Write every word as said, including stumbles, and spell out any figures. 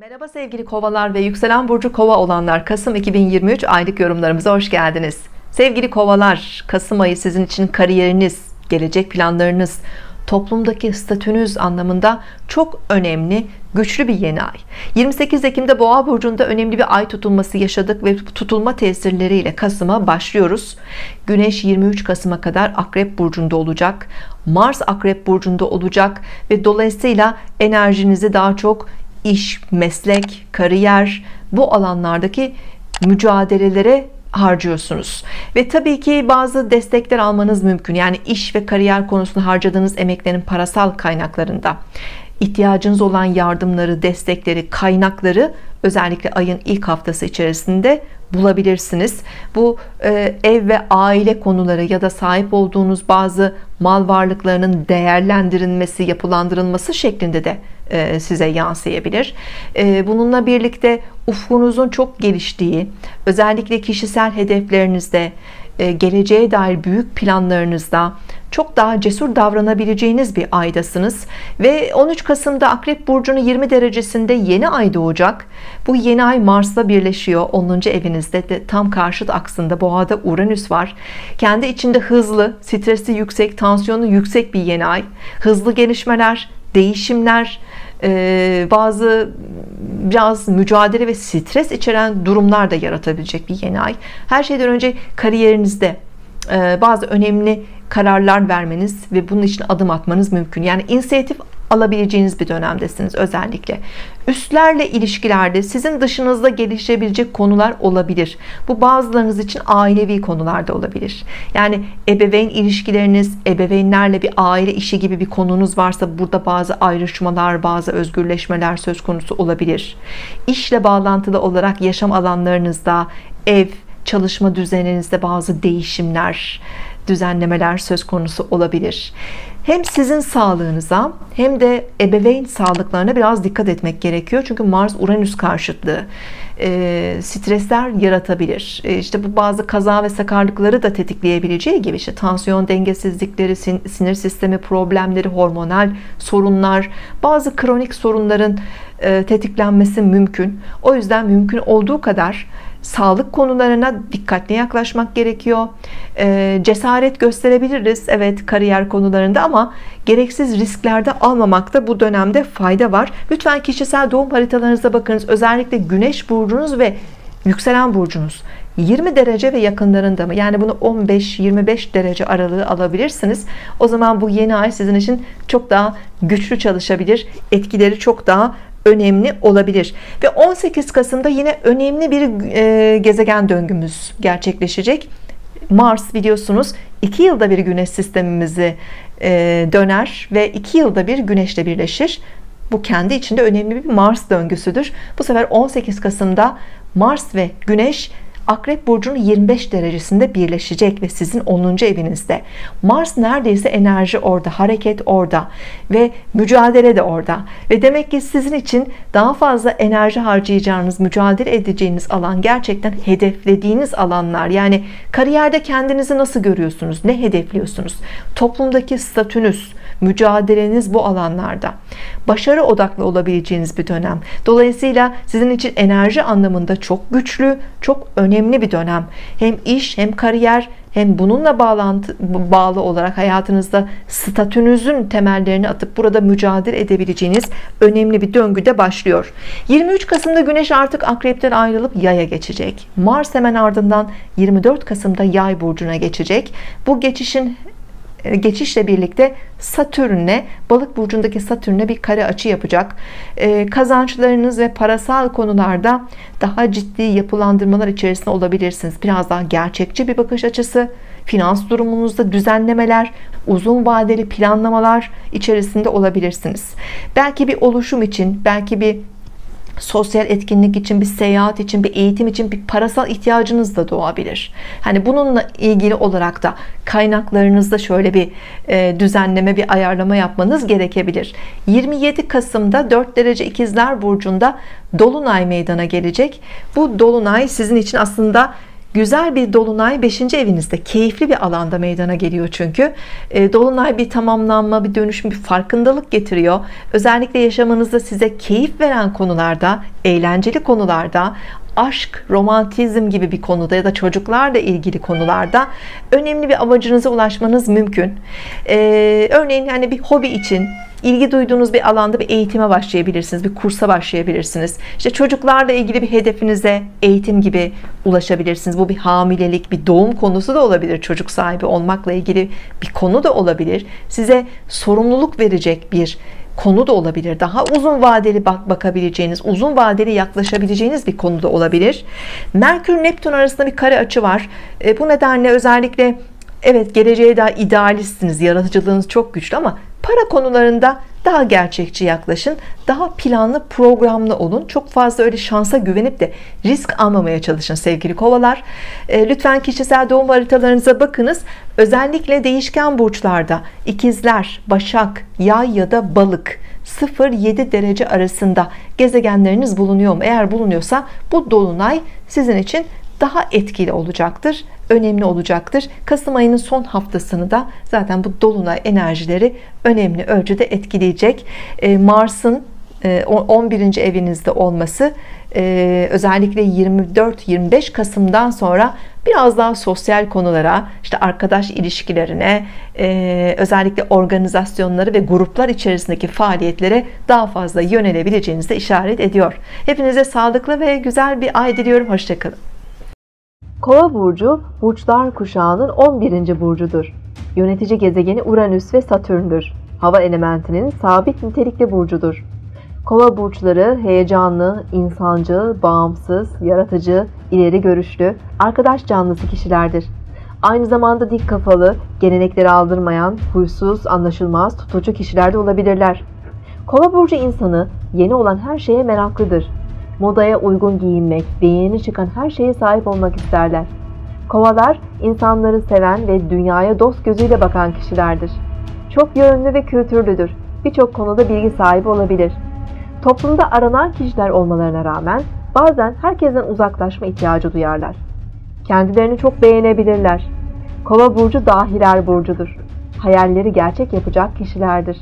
Merhaba sevgili kovalar ve yükselen burcu kova olanlar, Kasım iki bin yirmi üç aylık yorumlarımıza hoş geldiniz. Sevgili kovalar, Kasım ayı sizin için kariyeriniz, gelecek planlarınız, toplumdaki statünüz anlamında çok önemli, güçlü bir yeni ay. yirmi sekiz Ekim'de Boğa burcunda önemli bir ay tutulması yaşadık ve tutulma tesirleriyle Kasım'a başlıyoruz. Güneş yirmi üç Kasım'a kadar Akrep burcunda olacak. Mars Akrep burcunda olacak ve dolayısıyla enerjinizi daha çok iş, meslek, kariyer, bu alanlardaki mücadelelere harcıyorsunuz. Ve tabii ki bazı destekler almanız mümkün. Yani iş ve kariyer konusunda harcadığınız emeklerin parasal kaynaklarında ihtiyacınız olan yardımları, destekleri, kaynakları özellikle ayın ilk haftası içerisinde bulabilirsiniz. Bu e, ev ve aile konuları ya da sahip olduğunuz bazı mal varlıklarının değerlendirilmesi, yapılandırılması şeklinde de e, size yansıyabilir. E, bununla birlikte ufkunuzun çok geliştiği, özellikle kişisel hedeflerinizde, e, geleceğe dair büyük planlarınızda çok daha cesur davranabileceğiniz bir aydasınız. Ve on üç Kasım'da Akrep burcunun yirmi derecesinde yeni ay doğacak. Bu yeni ay Mars'la birleşiyor. onuncu evinizde de tam karşıt aksında Boğa'da Uranüs var. Kendi içinde hızlı, stresi yüksek, tansiyonu yüksek bir yeni ay. Hızlı gelişmeler, değişimler, bazı biraz mücadele ve stres içeren durumlar da yaratabilecek bir yeni ay. Her şeyden önce kariyerinizde bazı önemli kararlar vermeniz ve bunun için adım atmanız mümkün. Yani inisiyatif alabileceğiniz bir dönemdesiniz özellikle. Üstlerle ilişkilerde sizin dışınızda gelişebilecek konular olabilir. Bu bazılarınız için ailevi konularda olabilir. Yani ebeveyn ilişkileriniz, ebeveynlerle bir aile işi gibi bir konunuz varsa burada bazı ayrışmalar, bazı özgürleşmeler söz konusu olabilir. İşle bağlantılı olarak yaşam alanlarınızda, ev, çalışma düzeninizde bazı değişimler, düzenlemeler söz konusu olabilir. Hem sizin sağlığınıza hem de ebeveyn sağlıklarına biraz dikkat etmek gerekiyor. Çünkü Mars-Uranüs karşıtlığı e, stresler yaratabilir. E, işte bu bazı kaza ve sakarlıkları da tetikleyebileceği gibi işte tansiyon dengesizlikleri, sin sinir sistemi problemleri, hormonal sorunlar, bazı kronik sorunların e, tetiklenmesi mümkün. O yüzden mümkün olduğu kadar sağlık konularına dikkatli yaklaşmak gerekiyor. E, cesaret gösterebiliriz, evet, kariyer konularında, ama gereksiz risklerde almamakta bu dönemde fayda var. Lütfen kişisel doğum haritalarınıza bakınız. Özellikle Güneş burcunuz ve yükselen burcunuz yirmi derece ve yakınlarında mı? Yani bunu on beş yirmi beş derece aralığı alabilirsiniz. O zaman bu yeni ay sizin için çok daha güçlü çalışabilir. Etkileri çok daha önemli olabilir. Ve on sekiz Kasım'da yine önemli bir e, gezegen döngümüz gerçekleşecek. Mars biliyorsunuz iki yılda bir güneş sistemimizi e, döner ve iki yılda bir güneşle birleşir. Bu kendi içinde önemli bir Mars döngüsüdür. Bu sefer on sekiz Kasım'da Mars ve Güneş Akrep burcunun yirmi beş derecesinde birleşecek ve sizin onuncu evinizde. Mars neredeyse enerji orada, hareket orada ve mücadele de orada. Ve demek ki sizin için daha fazla enerji harcayacağınız, mücadele edeceğiniz alan gerçekten hedeflediğiniz alanlar. Yani kariyerde kendinizi nasıl görüyorsunuz, ne hedefliyorsunuz? Toplumdaki statünüz, mücadeleniz bu alanlarda. Başarı odaklı olabileceğiniz bir dönem. Dolayısıyla sizin için enerji anlamında çok güçlü, çok önemli bir dönem. Hem iş, hem kariyer, hem bununla bağlantı, bağlı olarak hayatınızda statünüzün temellerini atıp burada mücadele edebileceğiniz önemli bir döngüde başlıyor. yirmi üç Kasım'da Güneş artık Akrep'ten ayrılıp Yay'a geçecek. Mars hemen ardından yirmi dört Kasım'da Yay burcuna geçecek. Bu geçişin geçişle birlikte Satürn'le, Balık burcundaki Satürn'le bir kare açı yapacak. Ee, kazançlarınız ve parasal konularda daha ciddi yapılandırmalar içerisinde olabilirsiniz. Biraz daha gerçekçi bir bakış açısı, finans durumunuzda düzenlemeler, uzun vadeli planlamalar içerisinde olabilirsiniz. Belki bir oluşum için, belki bir sosyal etkinlik için, bir seyahat için, bir eğitim için bir parasal ihtiyacınız da doğabilir. Hani bununla ilgili olarak da kaynaklarınızda şöyle bir düzenleme, bir ayarlama yapmanız gerekebilir. yirmi yedi Kasım'da dört derece İkizler burcunda dolunay meydana gelecek. Bu dolunay sizin için aslında Güzel bir dolunay beşinci evinizde, keyifli bir alanda meydana geliyor çünkü. E, dolunay bir tamamlanma, bir dönüşüm, bir farkındalık getiriyor. Özellikle yaşamınızda size keyif veren konularda, eğlenceli konularda, aşk, romantizm gibi bir konuda ya da çocuklarla ilgili konularda önemli bir amacınıza ulaşmanız mümkün. Ee, örneğin yani bir hobi için ilgi duyduğunuz bir alanda bir eğitime başlayabilirsiniz, bir kursa başlayabilirsiniz. İşte çocuklarla ilgili bir hedefinize eğitim gibi ulaşabilirsiniz. Bu bir hamilelik, bir doğum konusu da olabilir. Çocuk sahibi olmakla ilgili bir konu da olabilir. Size sorumluluk verecek bir konu da olabilir. Daha uzun vadeli bak bakabileceğiniz, uzun vadeli yaklaşabileceğiniz bir konu da olabilir. Merkür Neptün arasında bir kare açı var. E, bu nedenle özellikle evet geleceğe daha idealistsiniz, yaratıcılığınız çok güçlü ama para konularında daha gerçekçi yaklaşın, daha planlı, programlı olun. Çok fazla öyle şansa güvenip de risk almamaya çalışın sevgili kovalar. E, lütfen kişisel doğum haritalarınıza bakınız. Özellikle değişken burçlarda ikizler, başak, yay ya da balık sıfır yedi derece arasında gezegenleriniz bulunuyor mu? Eğer bulunuyorsa bu dolunay sizin için daha etkili olacaktır, önemli olacaktır. Kasım ayının son haftasını da zaten bu dolunay enerjileri önemli ölçüde etkileyecek. E, Mars'ın e, on birinci evinizde olması e, özellikle yirmi dört yirmi beş Kasım'dan sonra biraz daha sosyal konulara, işte arkadaş ilişkilerine, e, özellikle organizasyonları ve gruplar içerisindeki faaliyetlere daha fazla yönelebileceğinizi de işaret ediyor. Hepinize sağlıklı ve güzel bir ay diliyorum. Hoşça kalın. Kova burcu, burçlar kuşağının on birinci burcudur. Yönetici gezegeni Uranüs ve Satürn'dür. Hava elementinin sabit nitelikli burcudur. Kova burçları heyecanlı, insancı, bağımsız, yaratıcı, ileri görüşlü, arkadaş canlısı kişilerdir. Aynı zamanda dik kafalı, geleneklere aldırmayan, huysuz, anlaşılmaz, tutucu kişiler de olabilirler. Kova burcu insanı yeni olan her şeye meraklıdır. Modaya uygun giyinmek ve yeni çıkan her şeye sahip olmak isterler. Kovalar, insanları seven ve dünyaya dost gözüyle bakan kişilerdir. Çok yönlü ve kültürlüdür. Birçok konuda bilgi sahibi olabilir. Toplumda aranan kişiler olmalarına rağmen bazen herkesten uzaklaşma ihtiyacı duyarlar. Kendilerini çok beğenebilirler. Kova burcu dahiler burcudur. Hayalleri gerçek yapacak kişilerdir.